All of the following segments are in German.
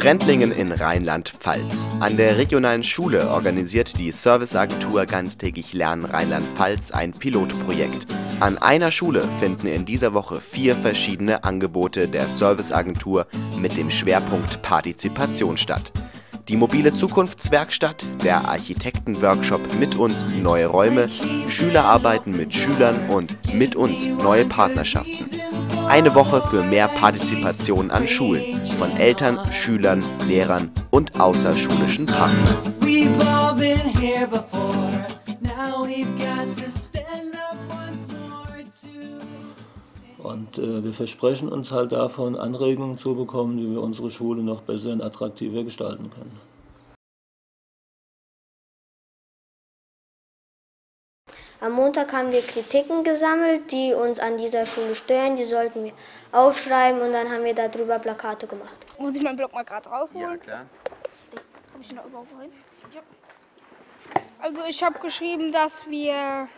Sprendlingen in Rheinland-Pfalz. An der regionalen Schule organisiert die Serviceagentur Ganztägig Lernen Rheinland-Pfalz ein Pilotprojekt. An einer Schule finden in dieser Woche 4 verschiedene Angebote der Serviceagentur mit dem Schwerpunkt Partizipation statt. Die mobile Zukunftswerkstatt, der Architektenworkshop Mit uns neue Räume, Schülerarbeiten mit Schülern und Mit uns neue Partnerschaften. Eine Woche für mehr Partizipation an Schulen, von Eltern, Schülern, Lehrern und außerschulischen Partnern. Und wir versprechen uns halt davon, Anregungen zu bekommen, wie wir unsere Schule noch besser und attraktiver gestalten können. Am Montag haben wir Kritiken gesammelt, die uns an dieser Schule stören. Die sollten wir aufschreiben und dann haben wir darüber Plakate gemacht. Muss ich meinen Block mal gerade rausholen? Ja, klar. Hab ich ihn da überhaupt rein? Ja. Also ich habe geschrieben, dass wir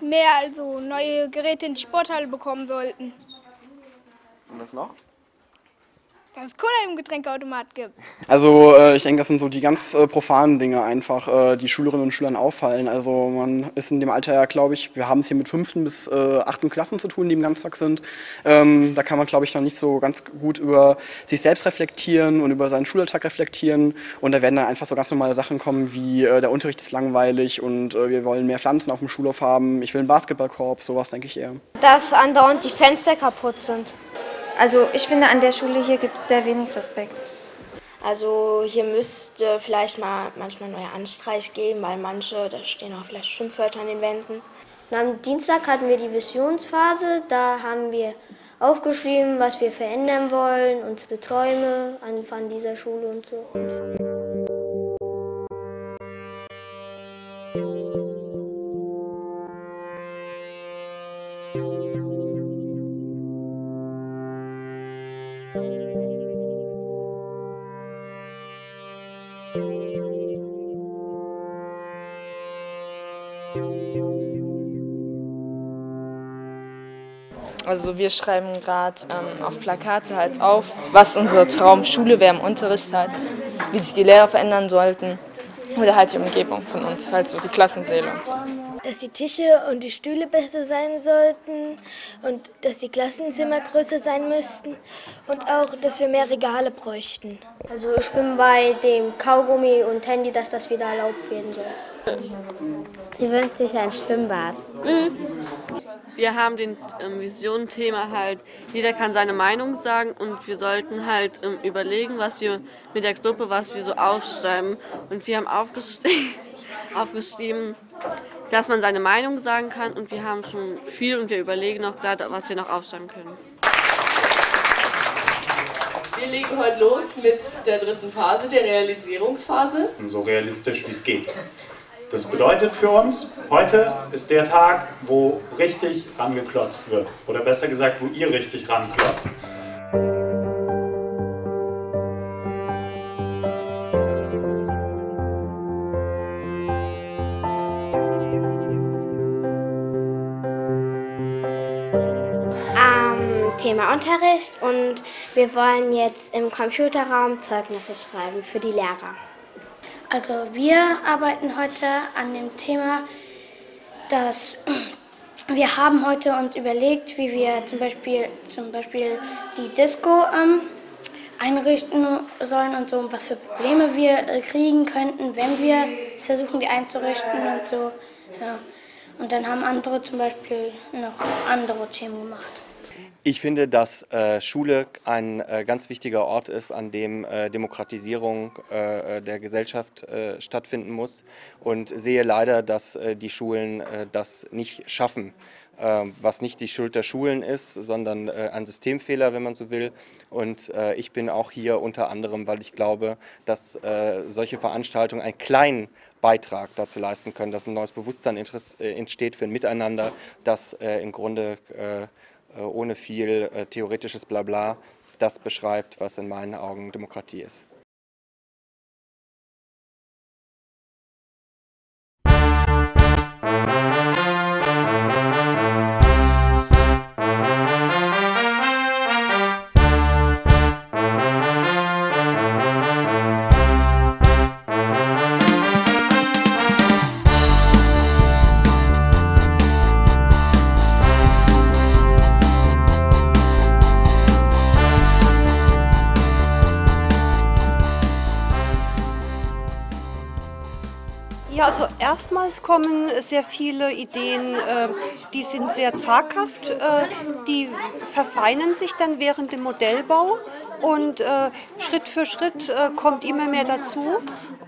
mehr, also neue Geräte in die Sporthalle bekommen sollten. Und was noch? Dass es Cola im Getränkeautomat gibt. Also ich denke, das sind so die ganz profanen Dinge einfach, die Schülerinnen und Schülern auffallen. Also man ist in dem Alter ja, glaube ich, wir haben es hier mit 5. bis 8. Klassen zu tun, die im Ganztag sind. Da kann man, glaube ich, noch nicht so ganz gut über sich selbst reflektieren und über seinen Schulalltag reflektieren. Und da werden dann einfach so ganz normale Sachen kommen wie der Unterricht ist langweilig und wir wollen mehr Pflanzen auf dem Schulhof haben, ich will einen Basketballkorb, sowas denke ich eher. Dass andauernd die Fenster kaputt sind. Also ich finde, an der Schule hier gibt es sehr wenig Respekt. Also hier müsste vielleicht mal manchmal neuer Anstreich geben, weil manche, da stehen auch vielleicht Schimpfwörter an den Wänden. Und am Dienstag hatten wir die Visionsphase, da haben wir aufgeschrieben, was wir verändern wollen, unsere Träume an dieser Schule und so. Also wir schreiben gerade auf Plakate halt auf, was unser Traum Schule wäre im Unterricht halt, wie sich die Lehrer verändern sollten oder halt die Umgebung von uns, halt so die Klassenseele und so. Dass die Tische und die Stühle besser sein sollten und dass die Klassenzimmer größer sein müssten und auch, dass wir mehr Regale bräuchten. Also ich bin bei dem Kaugummi und Handy, dass das wieder erlaubt werden soll. Sie wünscht sich ein Schwimmbad. Wir haben den Vision-Thema halt, jeder kann seine Meinung sagen und wir sollten halt überlegen, was wir mit der Gruppe, was wir so aufschreiben. Und wir haben aufgeschrieben, dass man seine Meinung sagen kann und wir haben schon viel und wir überlegen noch gerade, was wir noch aufschreiben können. Wir legen heute los mit der 3. Phase, der Realisierungsphase. So realistisch wie es geht. Das bedeutet für uns, heute ist der Tag, wo richtig rangeklotzt wird. Oder besser gesagt, wo ihr richtig ranklotzt. Thema Unterricht und wir wollen jetzt im Computerraum Zeugnisse schreiben für die Lehrer. Also wir arbeiten heute an dem Thema, dass wir haben heute uns überlegt, wie wir zum Beispiel die Disco einrichten sollen und so, und was für Probleme wir kriegen könnten, wenn wir es versuchen, die einzurichten und so. Ja. Und dann haben andere zum Beispiel noch andere Themen gemacht. Ich finde, dass Schule ein ganz wichtiger Ort ist, an dem Demokratisierung der Gesellschaft stattfinden muss und sehe leider, dass die Schulen das nicht schaffen, was nicht die Schuld der Schulen ist, sondern ein Systemfehler, wenn man so will. Und ich bin auch hier unter anderem, weil ich glaube, dass solche Veranstaltungen einen kleinen Beitrag dazu leisten können, dass ein neues Bewusstsein entsteht für ein Miteinander, das im Grunde ohne viel theoretisches Blabla, das beschreibt, was in meinen Augen Demokratie ist. Also erstmals kommen sehr viele Ideen, die sind sehr zaghaft, die verfeinern sich dann während dem Modellbau und Schritt für Schritt kommt immer mehr dazu.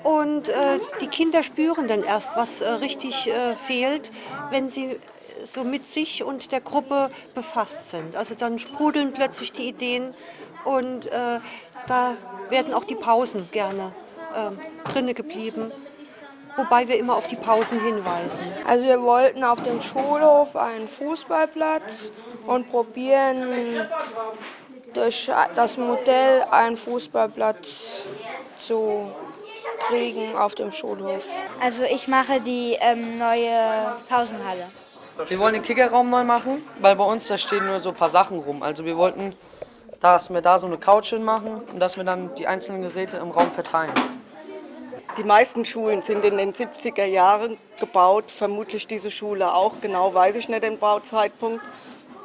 Und die Kinder spüren dann erst, was richtig fehlt, wenn sie so mit sich und der Gruppe befasst sind. Also dann sprudeln plötzlich die Ideen und da werden auch die Pausen gerne drinne geblieben, wobei wir immer auf die Pausen hinweisen. Also wir wollten auf dem Schulhof einen Fußballplatz und probieren durch das Modell einen Fußballplatz zu kriegen auf dem Schulhof. Also ich mache die neue Pausenhalle. Wir wollen den Kickerraum neu machen, weil bei uns da stehen nur so ein paar Sachen rum. Also wir wollten, dass wir da so eine Couch hin machen und dass wir dann die einzelnen Geräte im Raum verteilen. Die meisten Schulen sind in den 70er Jahren gebaut, vermutlich diese Schule auch, genau weiß ich nicht den Bauzeitpunkt.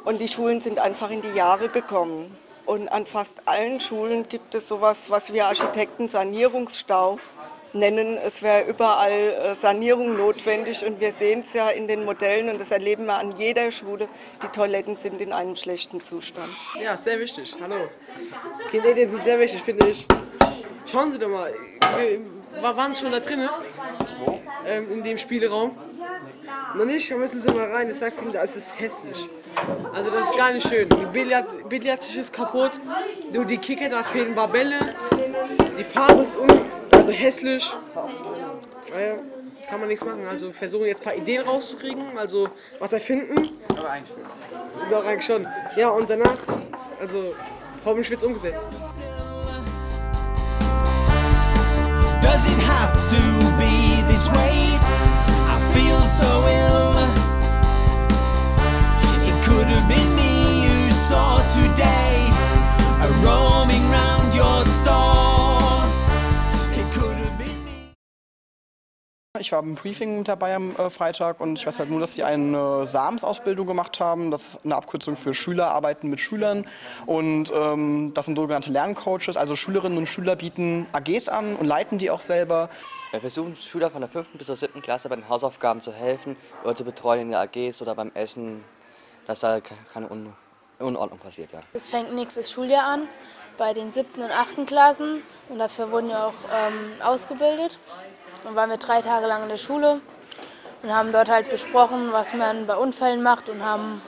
Und die Schulen sind einfach in die Jahre gekommen. Und an fast allen Schulen gibt es sowas, was wir Architekten Sanierungsstau nennen. Es wäre überall Sanierung notwendig und wir sehen es ja in den Modellen und das erleben wir an jeder Schule, die Toiletten sind in einem schlechten Zustand. Ja, sehr wichtig, hallo. Kindergärten sind sehr wichtig, finde ich. Schauen Sie doch mal, wir waren schon da drinnen, in dem Spielraum. Noch nicht, da müssen Sie mal rein, das sagst du, das ist hässlich. Also das ist gar nicht schön. Der Billardtisch ist kaputt, nur die Kicker, da fehlen ein paar Bälle, die Farbe ist also hässlich. Naja, kann man nichts machen. Also versuchen jetzt ein paar Ideen rauszukriegen, also was erfinden. Aber eigentlich schon. Doch, eigentlich schon. Ja, und danach, also hoffentlich wird es umgesetzt. Does it have to be this way? I feel so ill. It could have been me you saw today, a roaming round your store. It could have been me. Ich war beim Briefing dabei am Freitag und ich weiß halt nur, dass die eine SAMS-Ausbildung gemacht haben. Das ist eine Abkürzung für Schüler arbeiten mit Schülern. Und das sind sogenannte Lerncoaches. Also Schülerinnen und Schüler bieten AGs an und leiten die auch selber. Wir versuchen Schüler von der 5. bis zur 7. Klasse bei den Hausaufgaben zu helfen oder zu betreuen in den AGs oder beim Essen, dass da keine Unordnung passiert. Ja. Es fängt nächstes Schuljahr an bei den 7. und 8. Klassen und dafür wurden wir auch ausgebildet. Dann waren wir 3 Tage lang in der Schule und haben dort halt besprochen, was man bei Unfällen macht und haben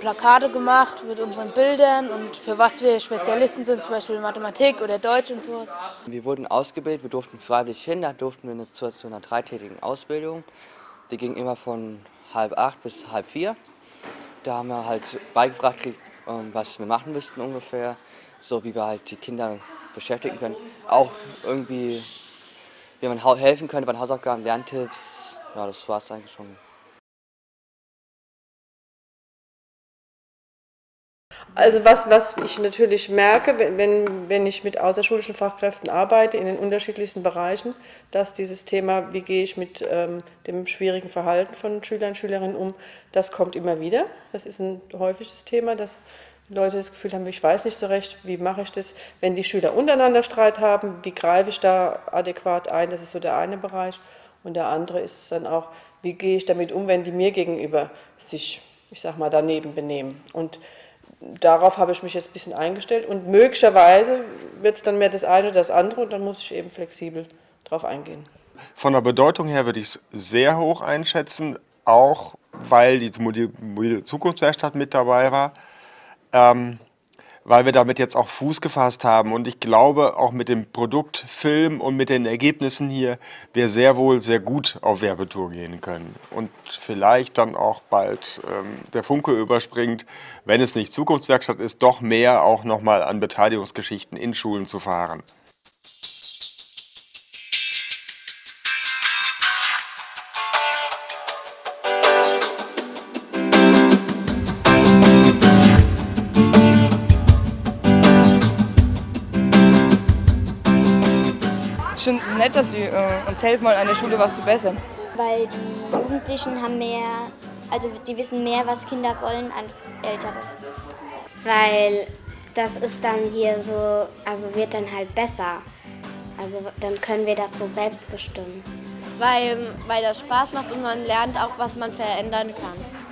Plakate gemacht mit unseren Bildern und für was wir Spezialisten sind, zum Beispiel Mathematik oder Deutsch und sowas. Wir wurden ausgebildet, wir durften freiwillig hin, da durften wir zu einer 3-tägigen Ausbildung. Die ging immer von 7:30 bis 3:30. Da haben wir halt beigebracht, was wir machen müssten ungefähr, so wie wir halt die Kinder beschäftigen können. Auch irgendwie, wie man helfen könnte bei Hausaufgaben, Lerntipps, ja, das war's eigentlich schon. Also was ich natürlich merke, wenn ich mit außerschulischen Fachkräften arbeite, in den unterschiedlichsten Bereichen, dass dieses Thema, wie gehe ich mit dem schwierigen Verhalten von Schülern und Schülerinnen um, das kommt immer wieder. Das ist ein häufiges Thema, dass die Leute das Gefühl haben, ich weiß nicht so recht, wie mache ich das, wenn die Schüler untereinander Streit haben, wie greife ich da adäquat ein, das ist so der eine Bereich. Und der andere ist dann auch, wie gehe ich damit um, wenn die mir gegenüber sich, ich sag mal, daneben benehmen. Und darauf habe ich mich jetzt ein bisschen eingestellt und möglicherweise wird es dann mehr das eine oder das andere und dann muss ich eben flexibel drauf eingehen. Von der Bedeutung her würde ich es sehr hoch einschätzen, auch weil die mobile Zukunftswerkstatt mit dabei war, weil wir damit jetzt auch Fuß gefasst haben und ich glaube auch mit dem Produktfilm und mit den Ergebnissen hier, wir sehr wohl sehr gut auf Werbetour gehen können und vielleicht dann auch bald der Funke überspringt, wenn es nicht Zukunftswerkstatt ist, doch mehr auch nochmal an Beteiligungsgeschichten in Schulen zu fahren. Ich finde es nett, dass sie uns helfen wollen, an der Schule was zu bessern. Weil die Jugendlichen haben mehr, also die wissen mehr, was Kinder wollen, als Ältere. Weil das ist dann hier so, also wird dann halt besser. Also dann können wir das so selbst bestimmen. weil das Spaß macht und man lernt auch, was man verändern kann.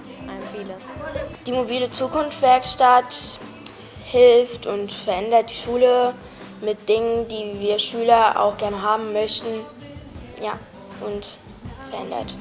Vieles. Die mobile Zukunftswerkstatt hilft und verändert die Schule mit Dingen, die wir Schüler auch gerne haben möchten. Ja, und verändert.